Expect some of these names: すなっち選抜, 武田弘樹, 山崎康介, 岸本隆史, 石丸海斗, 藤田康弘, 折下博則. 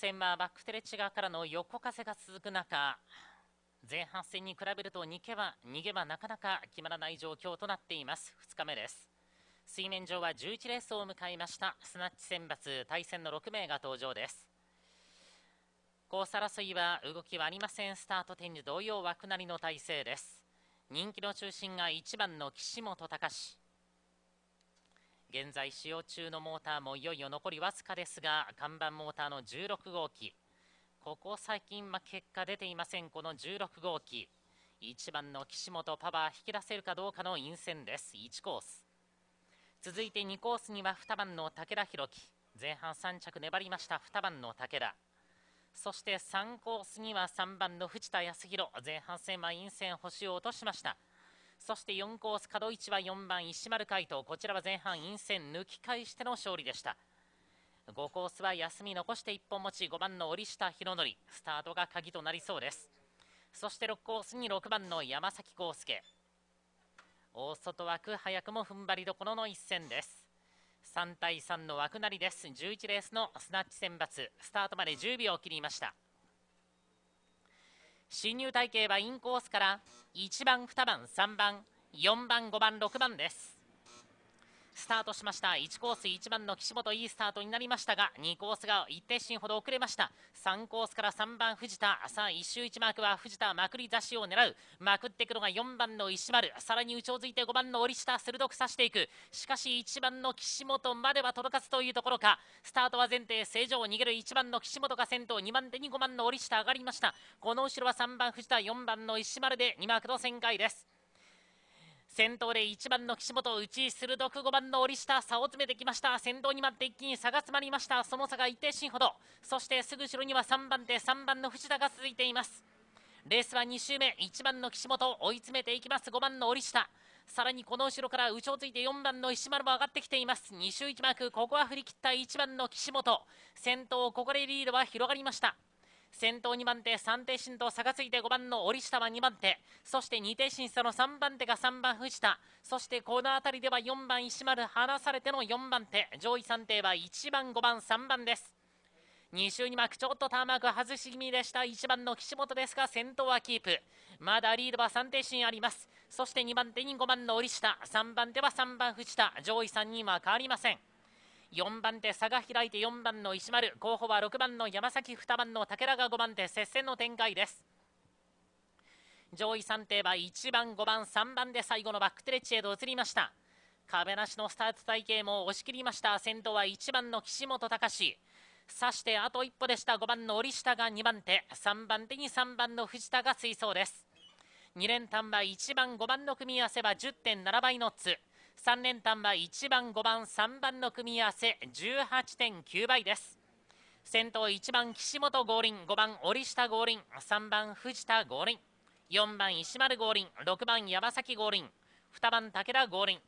戦はバックテレッチ側からの横風が続く中、前半戦に比べると逃げはなかなか決まらない状況となっています。2日目です。水面上は11レースを迎えました。スナッチ選抜対戦の6名が登場です。コース争いは動きはありません。スタート点に同様枠なりの体勢です。人気の中心が1番の岸本隆史、現在使用中のモーターもいよいよ残りわずかですが、看板モーターの16号機、ここ最近は結果出ていません。この16号機、1番の岸本パワー引き出せるかどうかの陰線です。1コース続いて2コースには2番の武田弘樹、前半3着粘りました2番の武田、そして3コースには3番の藤田康弘、前半戦は陰線星を落としました。そして4コース角位置は4番石丸海斗、こちらは前半陰線抜き返しての勝利でした。5コースは休み残して一本持ち、5番の折下博則、スタートが鍵となりそうです。そして6コースに6番の山崎康介、大外枠早くも踏ん張りどころの一戦です。3対3の枠なりです。11レースのスナッチ選抜、スタートまで10秒を切りました。進入隊形はインコースから1番2番3番4番5番6番です。スタートしました。1コース1番の岸本、いいスタートになりましたが2コースが一定進ほど遅れました。3コースから3番藤田、さあ1周1マークは藤田まくり差しを狙う、まくっていくのが4番の石丸、さらに内をついて5番の折下鋭く差していく、しかし1番の岸本までは届かずというところか。スタートは前提正常、逃げる1番の岸本が先頭、2番手に5番の折下上がりました。この後ろは3番藤田4番の石丸で2マークの旋回です。先頭で1番の岸本、内鋭く5番の折下差を詰めてきました。先頭に待って一気に差が詰まりました。その差が一定進ほど、そしてすぐ後ろには3番手3番の藤田が続いています。レースは2周目、1番の岸本追い詰めていきます。5番の折下、さらにこの後ろから内をついて4番の石丸も上がってきています。2周1マーク、ここは振り切った1番の岸本先頭、ここでリードは広がりました。先頭2番手3手進と差がついて5番の折下は2番手、そして2手進差の3番手が3番藤田、そしてこの辺りでは4番石丸離されての4番手、上位3手は1番5番3番です。2周2マーク、ちょっとターンマーク外し気味でした1番の岸本ですが、先頭はキープ、まだリードは3手進あります。そして2番手に5番の折下、3番手は3番藤田、上位3人は変わりません。4番手差が開いて4番の石丸、候補は6番の山崎、2番の武田が5番手、接戦の展開です。上位3手は1番5番3番で最後のバックテレッチへと移りました。壁なしのスタート隊形も押し切りました。先頭は1番の岸本隆史、そしてあと一歩でした。5番の折下が2番手、3番手に3番の藤田が追走です。2連単は1番5番の組み合わせは 10.7 倍ノッツ、3連単は1番5番3番の組み合わせ 18.9 倍です。先頭1番岸本合輪、5番折下合輪、3番藤田合輪、4番石丸合輪、6番山崎合輪、2番武田合輪、